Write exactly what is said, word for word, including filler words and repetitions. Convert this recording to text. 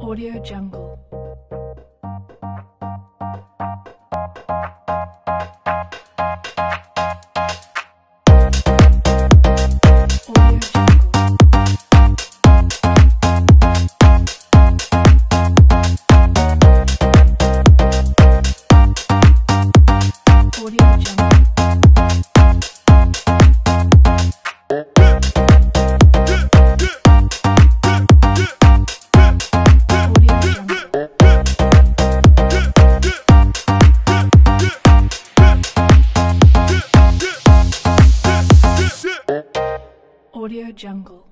AudioJungle. AudioJungle.